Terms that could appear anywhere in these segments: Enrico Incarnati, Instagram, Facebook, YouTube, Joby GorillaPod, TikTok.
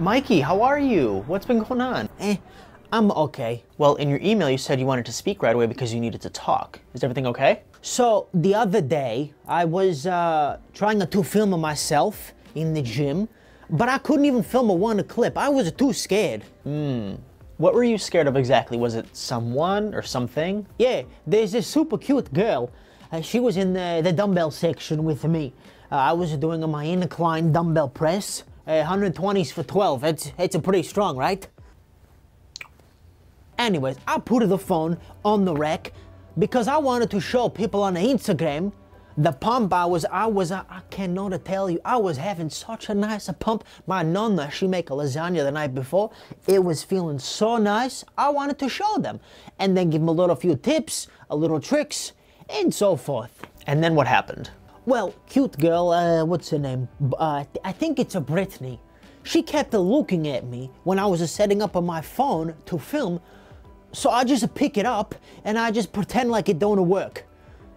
Mikey, how are you? What's been going on? I'm okay. Well, in your email, you said you wanted to speak right away because you needed to talk. Is everything okay? So the other day, I was trying to film myself in the gym, but I couldn't even film one clip. I was too scared. What were you scared of exactly? Was it someone or something? Yeah, there's this super cute girl. She was in the dumbbell section with me. I was doing my incline dumbbell press. 120s for 12, it's a pretty strong, right? Anyways, I put the phone on the rack because I wanted to show people on Instagram the pump I cannot tell you, I was having such a nice pump. My nonna, she make a lasagna the night before. It was feeling so nice. I wanted to show them and then give them a few tips, a little tricks, and so forth. And then what happened? Well, cute girl, what's her name? I think it's a Brittany. She kept looking at me when I was setting up on my phone to film, so I just pick it up and I just pretend like it don't work.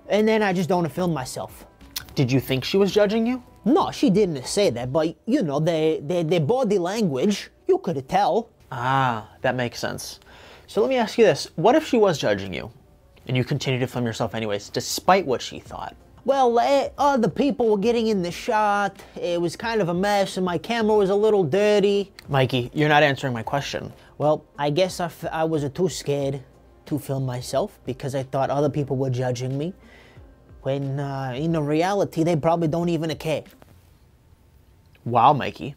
And then I just don't film myself. Did you think she was judging you? No, she didn't say that, but you know, their body language, you could tell. Ah, that makes sense. So let me ask you this, what if she was judging you and you continued to film yourself anyways, despite what she thought? Well, other people were getting in the shot. It was kind of a mess and my camera was a little dirty. Mikey, you're not answering my question. Well, I guess I was too scared to film myself because I thought other people were judging me when in reality, they probably don't even care. Wow, Mikey.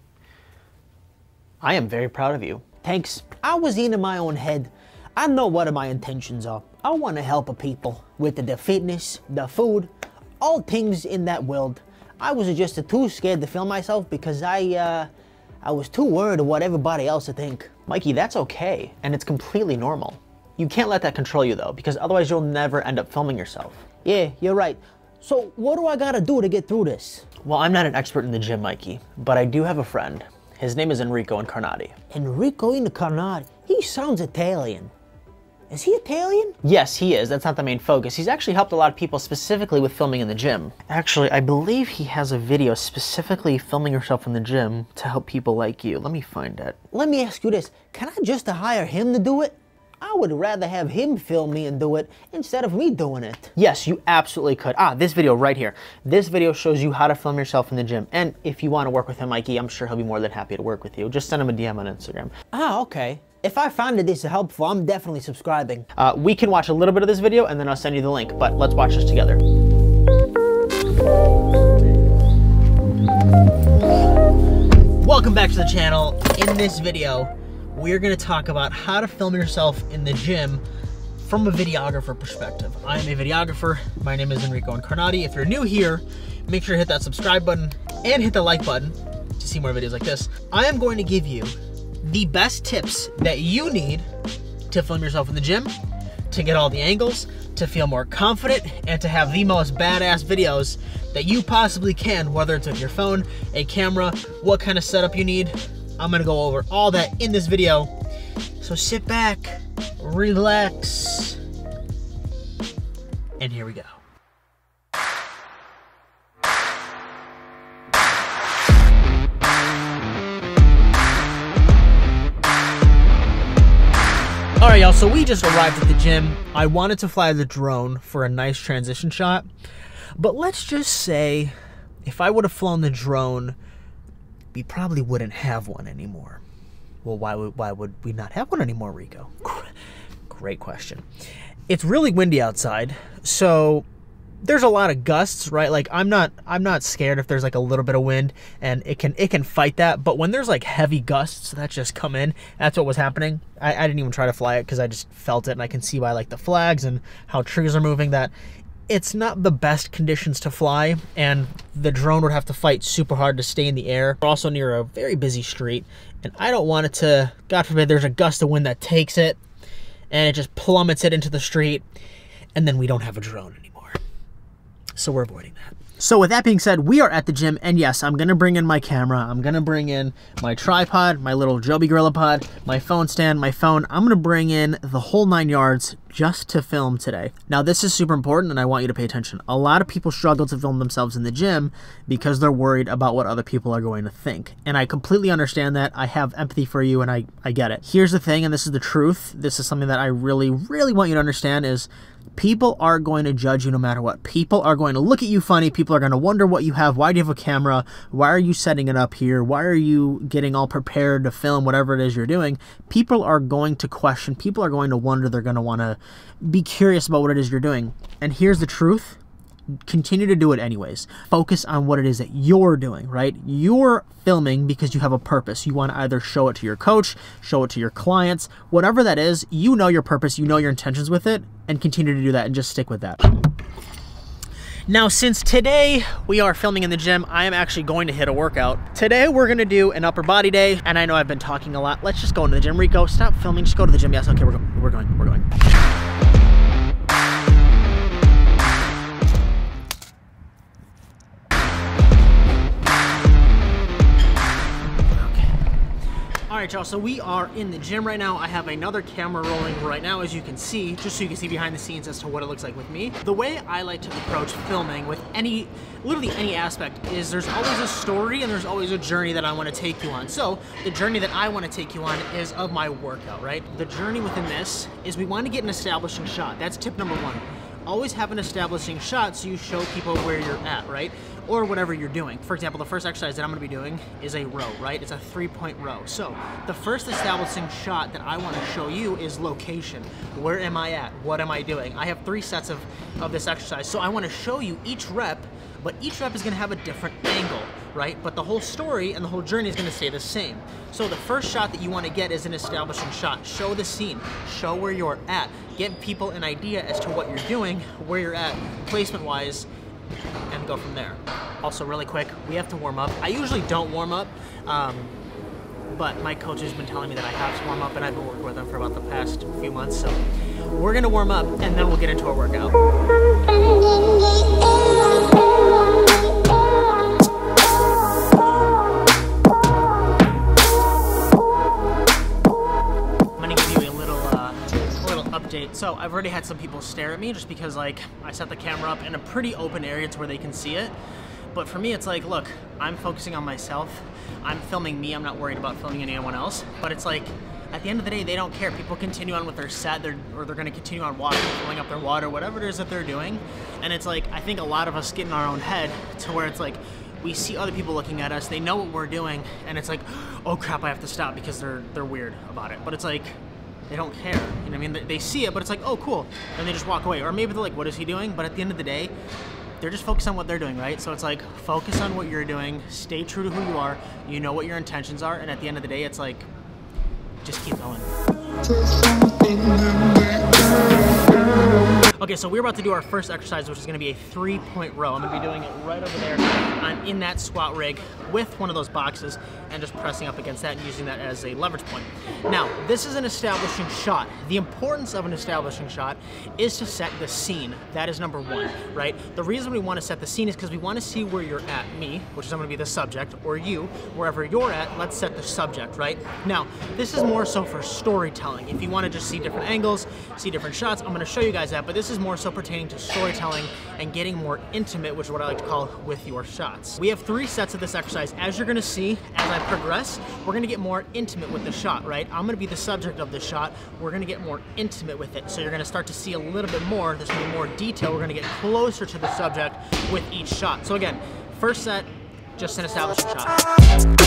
I am very proud of you. Thanks. I was in my own head. I know what my intentions are. I want to help people with their fitness, their food, all things in that world. I was just too scared to film myself because I was too worried of what everybody else would think. Mikey, that's okay, and it's completely normal. You can't let that control you though, because otherwise you'll never end up filming yourself. Yeah, you're right. So what do I gotta do to get through this? Well, I'm not an expert in the gym, Mikey, but I do have a friend. His name is Enrico Incarnati. Enrico Incarnati? He sounds Italian. Is he Italian? Yes, he is. That's not the main focus. He's actually helped a lot of people specifically with filming in the gym. Actually, I believe he has a video specifically filming yourself in the gym to help people like you. Let me find it. Let me ask you this. Can I just hire him to do it? I would rather have him film me and do it instead of me doing it. Yes, you absolutely could. Ah, this video right here. This video shows you how to film yourself in the gym. And if you want to work with him, Mikey, I'm sure he'll be more than happy to work with you. Just send him a DM on Instagram. Ah, okay. If I found this helpful, I'm definitely subscribing. We can watch a little bit of this video and then I'll send you the link, but let's watch this together. Welcome back to the channel. In this video, we're gonna talk about how to film yourself in the gym from a videographer perspective. I'm a videographer. My name is Enrico Incarnati. If you're new here, make sure to hit that subscribe button and hit the like button to see more videos like this. I am going to give you the best tips that you need to film yourself in the gym, to get all the angles, to feel more confident, and to have the most badass videos that you possibly can, whether it's with your phone, a camera, what kind of setup you need. I'm gonna go over all that in this video. So sit back, relax, and here we go. All right, y'all, so we just arrived at the gym. I wanted to fly the drone for a nice transition shot, but let's just say if I would have flown the drone, we probably wouldn't have one anymore. Well, why would we not have one anymore, Rico? Great question. It's really windy outside, so there's a lot of gusts, right? Like I'm not scared if there's like a little bit of wind, and it can fight that. But when there's like heavy gusts that just come in, that's what was happening. I didn't even try to fly it because I just felt it, and I can see by like the flags and how trees are moving that it's not the best conditions to fly, and the drone would have to fight super hard to stay in the air. We're also near a very busy street, and I don't want it to, God forbid, there's a gust of wind that takes it and it just plummets it into the street, and then we don't have a drone anymore. So we're avoiding that. So with that being said, we are at the gym, and yes, I'm going to bring in my camera, I'm going to bring in my tripod, my little Joby GorillaPod, my phone stand, my phone. I'm going to bring in the whole 9 yards just to film today. Now this is super important and I want you to pay attention. A lot of people struggle to film themselves in the gym because they're worried about what other people are going to think. And I completely understand that. I have empathy for you and I get it. Here's the thing, and this is the truth. This is something that I really, really want you to understand is people are going to judge you no matter what. People are going to look at you funny. People are going to wonder what you have. Why do you have a camera? Why are you setting it up here? Why are you getting all prepared to film whatever it is you're doing? People are going to question. People are going to wonder. They're going to want to be curious about what it is you're doing. And here's the truth. Continue to do it anyways. Focus on what it is that you're doing, right? You're filming because you have a purpose. You want to either show it to your coach, show it to your clients, whatever that is, you know your purpose, you know your intentions with it, and continue to do that and just stick with that. Now, since today we are filming in the gym, I am actually going to hit a workout. Today we're gonna do an upper body day, and I know I've been talking a lot. Let's just go into the gym. Rico, stop filming, just go to the gym. Yes, okay, we're going. All right, y'all, so we are in the gym right now. I have another camera rolling right now, as you can see, just so you can see behind the scenes as to what it looks like with me. The way I like to approach filming with any, literally any aspect, is there's always a story and there's always a journey that I want to take you on. So the journey that I want to take you on is of my workout, right? The journey within this is we want to get an establishing shot. That's tip number one. Always have an establishing shot so you show people where you're at, right? Or whatever you're doing. For example, the first exercise that I'm gonna be doing is a row, right? It's a 3-point row. So the first establishing shot that I wanna show you is location. Where am I at? What am I doing? I have 3 sets of this exercise. So I wanna show you each rep, but each rep is gonna have a different angle, right? But the whole story and the whole journey is gonna stay the same. So the first shot that you wanna get is an establishing shot. Show the scene, show where you're at. Give people an idea as to what you're doing, where you're at, placement-wise, and go from there. Also, really quick, we have to warm up. I usually don't warm up, but my coach has been telling me that I have to warm up, and I've been working with him for about the past few months, so we're gonna warm up, and then we'll get into our workout. So I've already had some people stare at me just because like I set the camera up in a pretty open area to where they can see it. But for me, it's like, look, I'm focusing on myself. I'm filming me. I'm not worried about filming anyone else. But it's like, at the end of the day, they don't care. People continue on with their set, or they're gonna continue on walking, filling up their water, whatever it is that they're doing. And it's like, I think a lot of us get in our own head to where it's like, we see other people looking at us, they know what we're doing, and it's like, oh crap, I have to stop because they're weird about it. But it's like, they don't care, you know what I mean? They see it, but it's like, oh, cool, and they just walk away. Or maybe they're like, what is he doing? But at the end of the day, they're just focused on what they're doing, right? So it's like, focus on what you're doing, stay true to who you are, you know what your intentions are, and at the end of the day, it's like, just keep going. Okay, so we're about to do our first exercise, which is gonna be a 3-point row. I'm gonna be doing it right over there. I'm in that squat rig with one of those boxes and just pressing up against that and using that as a leverage point. Now, this is an establishing shot. The importance of an establishing shot is to set the scene. That is number one, right? The reason we wanna set the scene is because we wanna see where you're at, me, which is I'm gonna be the subject, or you, wherever you're at, let's set the subject, right? Now, this is more so for storytelling. If you wanna just see different angles, see different shots, I'm gonna show you guys that, but this is more so pertaining to storytelling and getting more intimate, which is what I like to call with your shots. We have 3 sets of this exercise. As you're gonna see, as I progress, we're gonna get more intimate with the shot, right? I'm gonna be the subject of the shot. We're gonna get more intimate with it. So you're gonna start to see a little bit more. There's gonna be more detail. We're gonna get closer to the subject with each shot. So again, first set, just an establishing shot.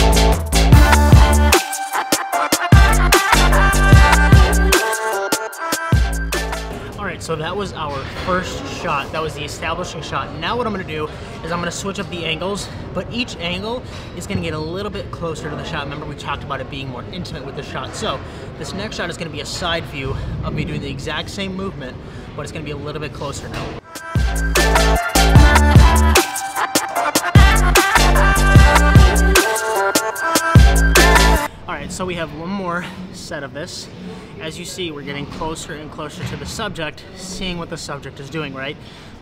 All right, so that was our first shot. That was the establishing shot. Now what I'm gonna do is I'm gonna switch up the angles, but each angle is gonna get a little bit closer to the shot. Remember, we talked about it being more intimate with the shot. So this next shot is gonna be a side view of me doing the exact same movement, but it's gonna be a little bit closer now. All right, so we have one more set of this. As you see, we're getting closer and closer to the subject, seeing what the subject is doing, right?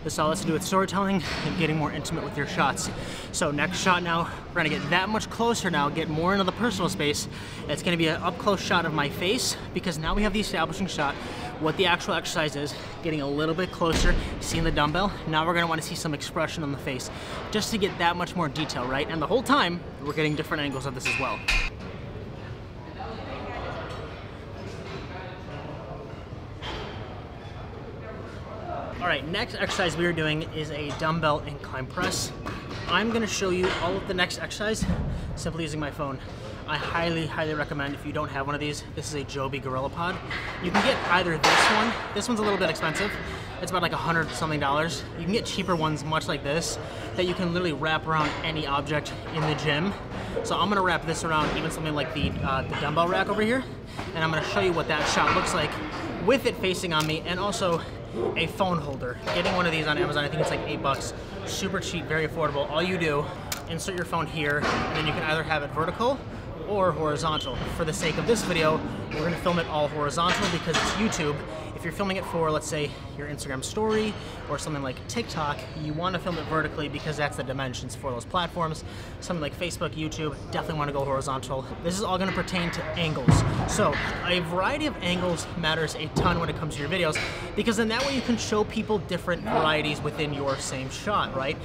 This all has to do with storytelling and getting more intimate with your shots. So next shot now, we're gonna get that much closer now, get more into the personal space. It's gonna be an up-close shot of my face because now we have the establishing shot, what the actual exercise is, getting a little bit closer, seeing the dumbbell. Now we're gonna wanna see some expression on the face just to get that much more detail, right? And the whole time, we're getting different angles of this as well. All right, next exercise we are doing is a dumbbell incline press. I'm gonna show you all of the next exercise simply using my phone. I highly, highly recommend if you don't have one of these, this is a Joby GorillaPod. You can get either this one. This one's a little bit expensive. It's about like $100 something. You can get cheaper ones much like this that you can literally wrap around any object in the gym. So I'm gonna wrap this around even something like the dumbbell rack over here, and I'm gonna show you what that shot looks like with it facing on me, and also a phone holder. Getting one of these on Amazon, I think it's like $8. Super cheap, very affordable. All you do, insert your phone here, and then you can either have it vertical or horizontal. For the sake of this video, we're gonna film it all horizontal because it's YouTube. If you're filming it for, let's say, your Instagram story or something like TikTok, you wanna film it vertically because that's the dimensions for those platforms. Something like Facebook, YouTube, definitely wanna go horizontal. This is all gonna pertain to angles. So a variety of angles matters a ton when it comes to your videos, because then that way you can show people different varieties within your same shot, right?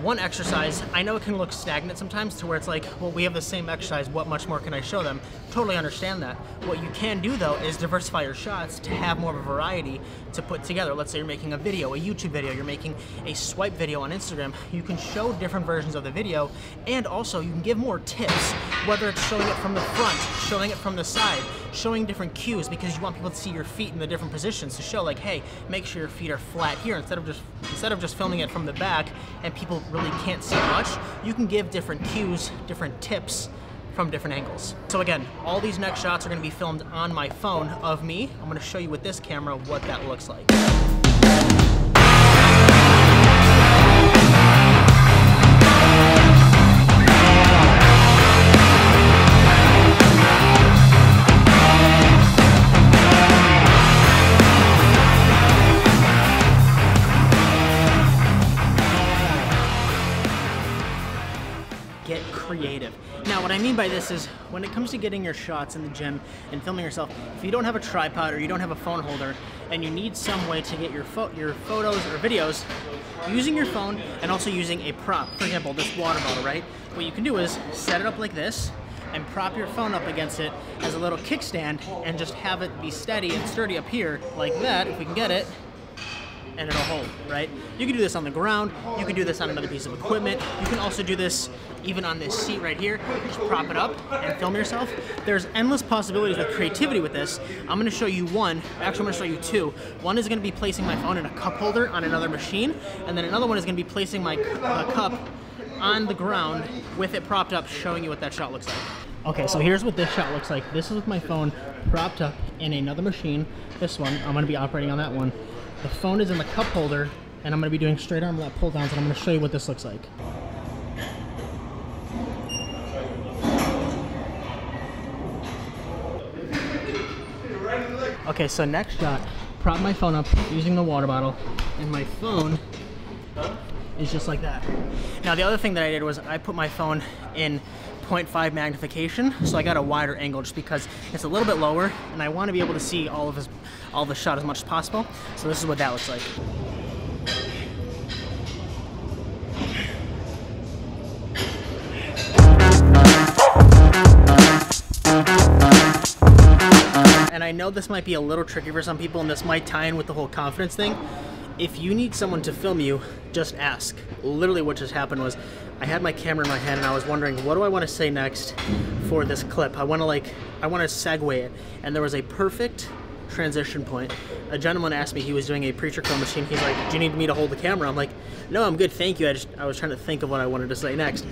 One exercise, I know it can look stagnant sometimes to where it's like, well, we have the same exercise, what much more can I show them? Totally understand that. What you can do though is diversify your shots to have more of a variety to put together. Let's say you're making a video, a YouTube video, you're making a swipe video on Instagram. You can show different versions of the video, and also you can give more tips, whether it's showing it from the front, showing it from the side, showing different cues, because you want people to see your feet in the different positions to show like, hey, make sure your feet are flat here instead of just filming it from the back and people really can't see much. You can give different cues, different tips from different angles. So again, all these next shots are gonna be filmed on my phone of me. I'm gonna show you with this camera what that looks like. Get creative. Now, what I mean by this is when it comes to getting your shots in the gym and filming yourself, if you don't have a tripod or you don't have a phone holder and you need some way to get your photos or videos, using your phone and also using a prop, for example, this water bottle, right? What you can do is set it up like this and prop your phone up against it as a little kickstand and just have it be steady and sturdy up here like that, if we can get it, and it'll hold, right? You can do this on the ground, you can do this on another piece of equipment, you can also do this even on this seat right here. Just prop it up and film yourself. There's endless possibilities with creativity with this. I'm gonna show you one, actually I'm gonna show you two. One is gonna be placing my phone in a cup holder on another machine, and then another one is gonna be placing my cup on the ground with it propped up, showing you what that shot looks like. Okay, so here's what this shot looks like. This is with my phone propped up in another machine. This one, I'm gonna be operating on that one. The phone is in the cup holder, and I'm gonna be doing straight arm lat pull downs, and I'm gonna show you what this looks like. Okay, so next shot, prop my phone up using the water bottle, and my phone is just like that. Now, the other thing that I did was I put my phone in 0.5 magnification, so I got a wider angle just because it's a little bit lower, and I want to be able to see all the shot as much as possible. So this is what that looks like. And I know this might be a little tricky for some people, and this might tie in with the whole confidence thing. If you need someone to film you, just ask. Literally what just happened was I had my camera in my hand and I was wondering, what do I want to say next for this clip? I want to segue it. And there was a perfect transition point. A gentleman asked me, he was doing a preacher curl machine. He's like, do you need me to hold the camera? I'm like, no, I'm good, thank you. I was trying to think of what I wanted to say next.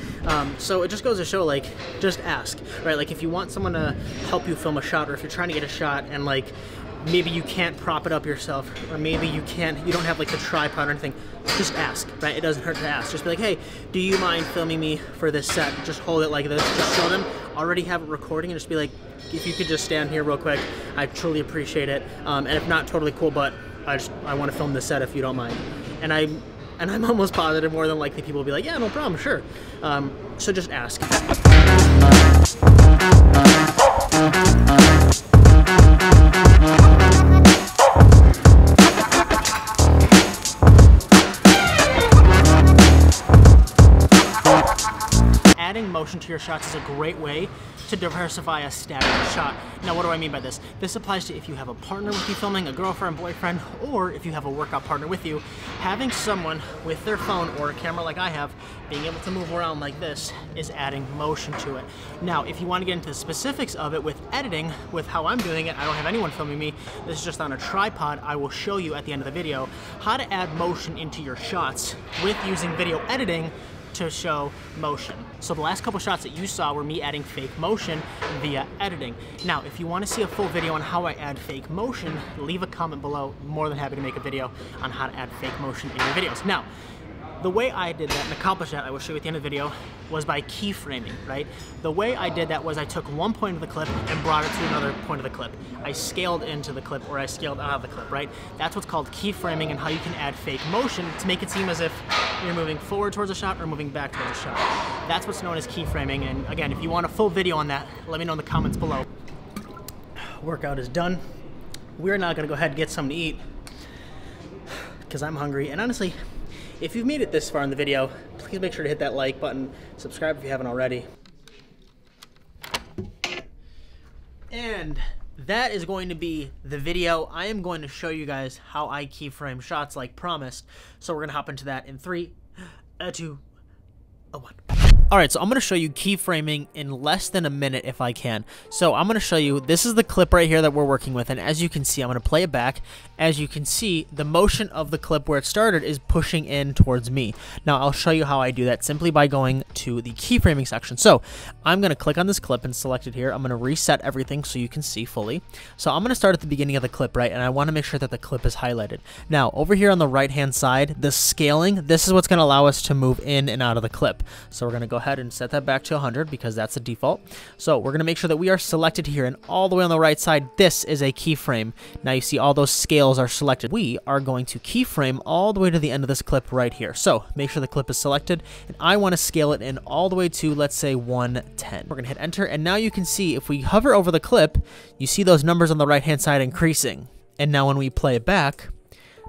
So it just goes to show, like, just ask, right? Like if you want someone to help you film a shot, or if you're trying to get a shot and like, maybe you can't prop it up yourself, or maybe you don't have like the tripod or anything, just ask, right? It doesn't hurt to ask. Just be like, hey, do you mind filming me for this set? Just hold it like this, just show them, already have it recording, and just be like, if you could just stand here real quick, I truly appreciate it. And if not, totally cool, but I want to film this set if you don't mind. And I'm almost positive more than likely people will be like, yeah, no problem, sure. So just ask. Adding motion to your shots is a great way to diversify a static shot. Now, what do I mean by this? This applies to if you have a partner with you filming, a girlfriend, boyfriend, or if you have a workout partner with you. Having someone with their phone or a camera like I have, being able to move around like this is adding motion to it. Now, if you want to get into the specifics of it with editing, with how I'm doing it, I don't have anyone filming me. This is just on a tripod. I will show you at the end of the video how to add motion into your shots with using video editing to show motion. So the last couple shots that you saw were me adding fake motion via editing. Now, if you want to see a full video on how I add fake motion, leave a comment below. More than happy to make a video on how to add fake motion in your videos. Now, the way I did that and accomplished that, I will show you at the end of the video, was by keyframing, right? The way I did that was I took one point of the clip and brought it to another point of the clip. I scaled into the clip, or I scaled out of the clip, right? That's what's called keyframing, and how you can add fake motion to make it seem as if you're moving forward towards a shot or moving back towards a shot. That's what's known as keyframing, and again, if you want a full video on that, let me know in the comments below. Workout is done. We're now gonna go ahead and get something to eat, because I'm hungry, and honestly, if you've made it this far in the video, please make sure to hit that like button, subscribe if you haven't already. And that is going to be the video. I am going to show you guys how I keyframe shots like promised. So we're gonna hop into that in 3, 2, 1. All right, so I'm gonna show you keyframing in less than a minute if I can. So I'm gonna show you, this is the clip right here that we're working with, and as you can see, I'm gonna play it back. As you can see, the motion of the clip where it started is pushing in towards me. Now I'll show you how I do that simply by going to the keyframing section. So I'm gonna click on this clip and select it here. I'm gonna reset everything so you can see fully. So I'm gonna start at the beginning of the clip, right? And I wanna make sure that the clip is highlighted. Now over here on the right-hand side, the scaling, this is what's gonna allow us to move in and out of the clip. So we're gonna go ahead and set that back to 100 because that's the default. So we're gonna make sure that we are selected here, and all the way on the right side, this is a keyframe. Now you see all those scales are selected. We are going to keyframe all the way to the end of this clip right here. So make sure the clip is selected, and I wanna scale it in all the way to, let's say, 110. We're gonna hit enter, and now you can see if we hover over the clip, you see those numbers on the right-hand side increasing. And now when we play it back,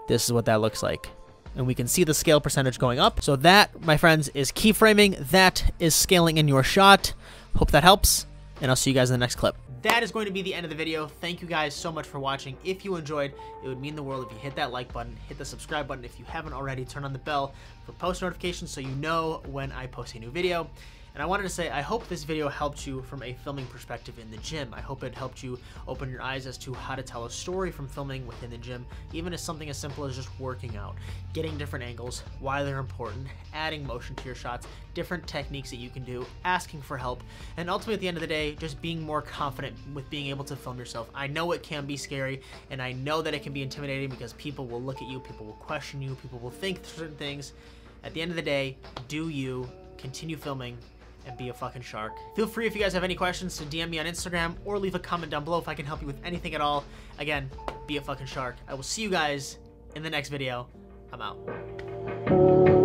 this is what that looks like. And we can see the scale percentage going up. So that, my friends, is keyframing. That is scaling in your shot. Hope that helps, and I'll see you guys in the next clip. That is going to be the end of the video. Thank you guys so much for watching. If you enjoyed, it would mean the world if you hit that like button, hit the subscribe button if you haven't already, turn on the bell for post notifications so you know when I post a new video. And I wanted to say, I hope this video helped you from a filming perspective in the gym. I hope it helped you open your eyes as to how to tell a story from filming within the gym, even as something as simple as just working out, getting different angles, why they're important, adding motion to your shots, different techniques that you can do, asking for help, and ultimately at the end of the day, just being more confident with being able to film yourself. I know it can be scary, and I know that it can be intimidating because people will look at you, people will question you, people will think certain things. At the end of the day, do you, continue filming, and be a fucking shark. Feel free, if you guys have any questions, to DM me on Instagram or leave a comment down below if I can help you with anything at all. Again, be a fucking shark. I will see you guys in the next video. I'm out.